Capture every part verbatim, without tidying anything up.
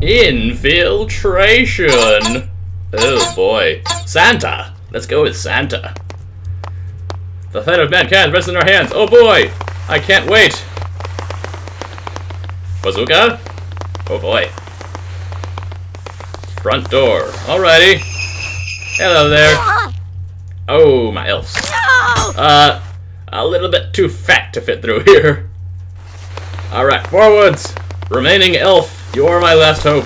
Infiltration! Oh boy. Santa! Let's go with Santa. The fate of mankind rests in our hands. Oh boy! I can't wait! Bazooka? Oh boy. Front door. Alrighty. Hello there. Oh, my elves. Uh, a little bit too fat to fit through here. Alright, forwards! Remaining elf, you are my last hope.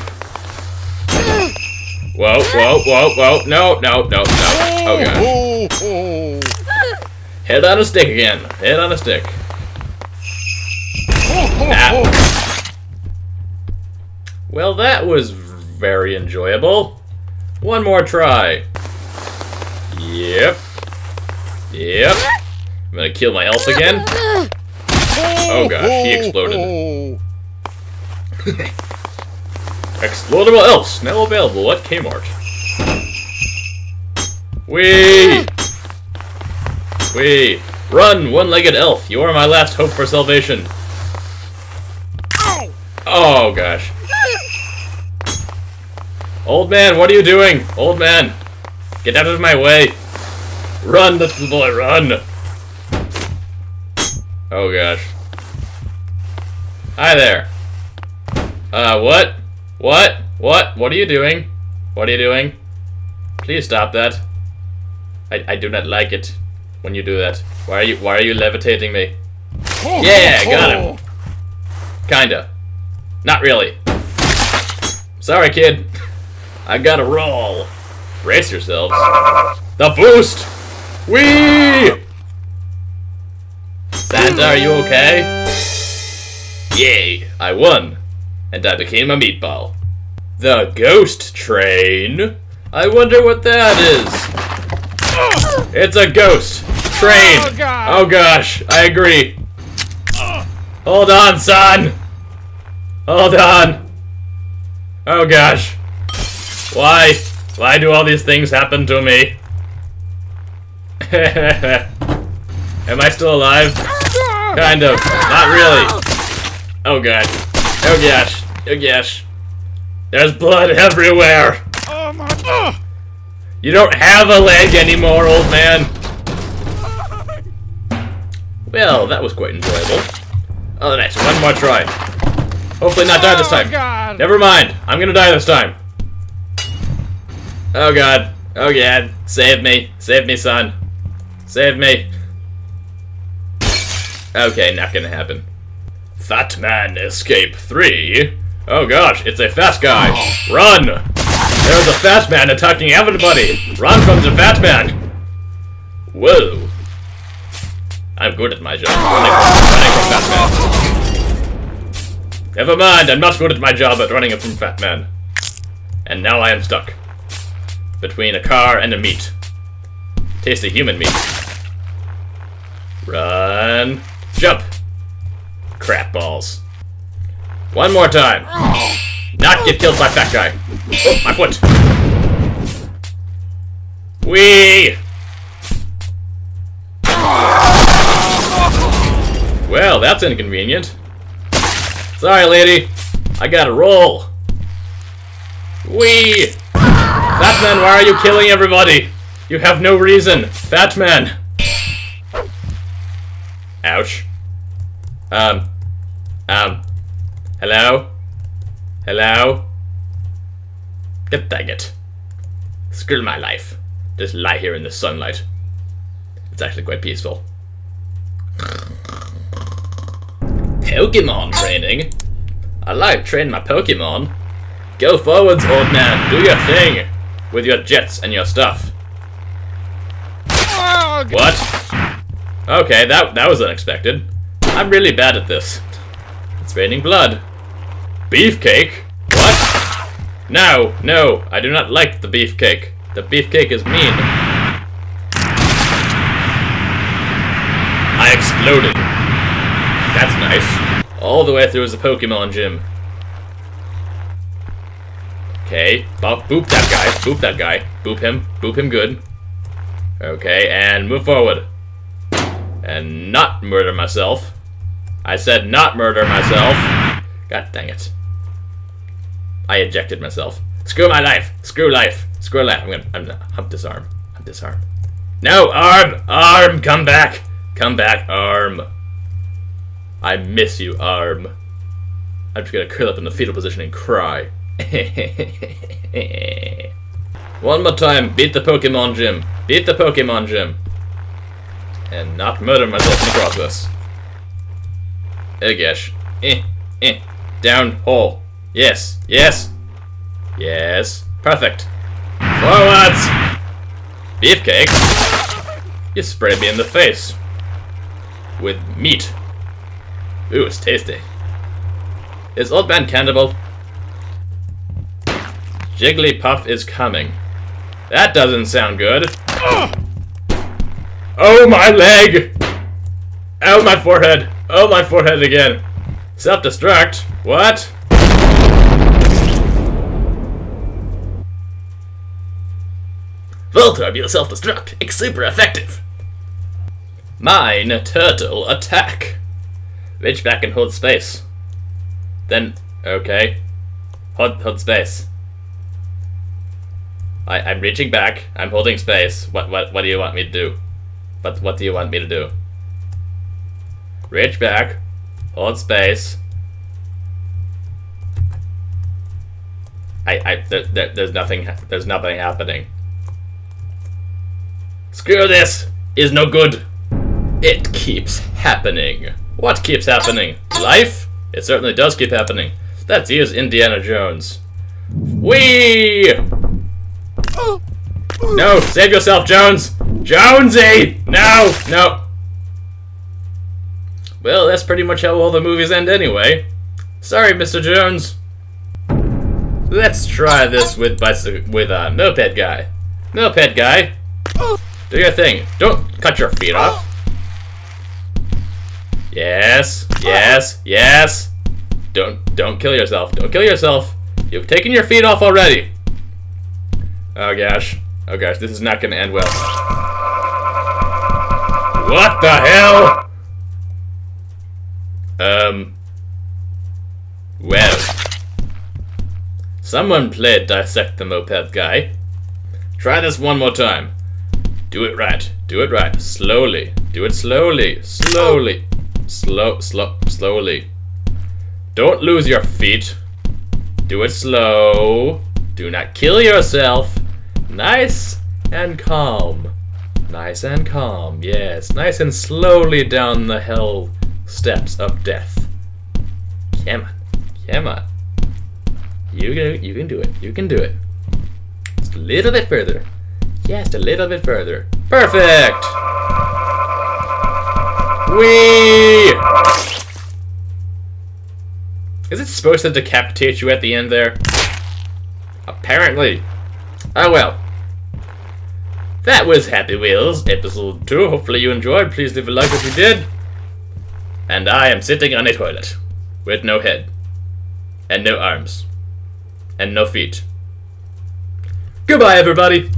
Whoa, whoa, whoa, whoa. No, no, no, no. Oh god. Head on a stick again. Head on a stick. Ah. Well, that was very enjoyable. One more try. Yep. Yep. I'm gonna kill my elf again. Oh gosh, he exploded. Explodable elves, now available at Kmart. Whee! Whee! Run, one-legged elf, you are my last hope for salvation. Oh gosh. Old man, what are you doing? Old man, get out of my way. Run, little boy, run. Oh gosh. Hi there. Uh, what? What? What? What are you doing? What are you doing? Please stop that. I, I do not like it when you do that. Why are you why are you levitating me? Yeah, got him. Kinda. Not really. Sorry, kid. I gotta roll. Brace yourselves. The boost! Whee! Santa, are you okay? Yay, I won. And I became a meatball. The ghost train? I wonder what that is. It's a ghost train. Oh, God. Oh gosh, I agree. Hold on, son. Hold on. Oh gosh. Why? Why do all these things happen to me? Am I still alive? Kind of. Not really. Oh god. Oh gosh. Oh gosh. There's blood everywhere! Oh my god! You don't have a leg anymore, old man! Well, that was quite enjoyable. Oh, nice. One more try. Hopefully not die this time. God. Never mind. I'm gonna die this time. Oh god. Oh god. Save me. Save me, son. Save me. Okay, not gonna happen. Fat Man Escape three? Oh gosh, it's a fat guy. Run! There's a fat man attacking everybody. Run from the fat man. Whoa. I'm good at my job. Running from, running from Fat Man. Never mind, I'm not good at my job at running from Fat Man. And now I am stuck. Between a car and a meat. Tasty human meat. Run. Jump. Crap balls. One more time. Not get killed by fat guy. Oh, my foot. Whee! Well, that's inconvenient. Sorry, lady. I gotta roll. Whee! Fat Man, why are you killing everybody? You have no reason. Fat Man. Ouch. Um... Um, hello? Hello? God dang it. Screw my life. Just lie here in the sunlight. It's actually quite peaceful. Pokemon training? I like training my Pokemon. Go forwards, old man. Do your thing. With your jets and your stuff. Oh, what? Okay, that, that was unexpected. I'm really bad at this. It's raining blood. Beefcake? What? No, no, I do not like the beefcake. The beefcake is mean. I exploded. That's nice. All the way through is a Pokemon gym. Okay, Bop, boop that guy, boop that guy. Boop him, boop him good. Okay, and move forward. And not murder myself. I said not murder myself. God dang it. I ejected myself. Screw my life. Screw life. Screw life. I'm gonna, I'm gonna hump this arm. Hump this arm. No, arm! Arm! Come back! Come back, arm. I miss you, arm. I'm just gonna curl up in the fetal position and cry. One more time. Beat the Pokemon gym. Beat the Pokemon gym. And not murder myself in the process. Oh gosh. Eh, eh. Down, hole. Yes, yes. Yes. Perfect. Forwards! Beefcake? You sprayed me in the face. With meat. Ooh, it's tasty. Is Old Man Cannibal? Jigglypuff is coming. That doesn't sound good. Oh, oh my leg! Oh my forehead! Oh my forehead again. Self-destruct? What? Voltorb, you'll self-destruct. It's super effective. Mine, turtle, attack. Reach back and hold space. Then, okay. Hold, hold space. I, I'm reaching back. I'm holding space. What, what, what do you want me to do? But what, what do you want me to do? Reach back. Hold space. I, I, there, there, there's nothing, there's nothing happening. Screw this! Is no good! It keeps happening. What keeps happening? Life? It certainly does keep happening. That's use Indiana Jones. Whee! No! Save yourself, Jones! Jonesy! No! No! Well, that's pretty much how all the movies end anyway. Sorry, Mister Jones. Let's try this with bicycle, with uh, Moped Guy. Moped Guy! Do your thing. Don't cut your feet off. Yes, yes, yes. Don't don't kill yourself. Don't kill yourself. You've taken your feet off already. Oh gosh. Oh gosh, this is not gonna end well. What the hell? Um Well. Someone played Dissect the Moped Guy. Try this one more time. Do it right. Do it right. Slowly. Do it slowly. Slowly. Slow, slow, slowly. Don't lose your feet. Do it slow. Do not kill yourself. Nice and calm. Nice and calm. Yes. Nice and slowly down the hell steps of death. Come on. Come on. You can, you can do it. You can do it. Just a little bit further. Just a little bit further. Perfect! Whee! Is it supposed to decapitate you at the end there? Apparently. Oh well. That was Happy Wheels, episode two. Hopefully you enjoyed. Please leave a like if you did. And I am sitting on a toilet. With no head. And no arms. And no feet. Goodbye, everybody!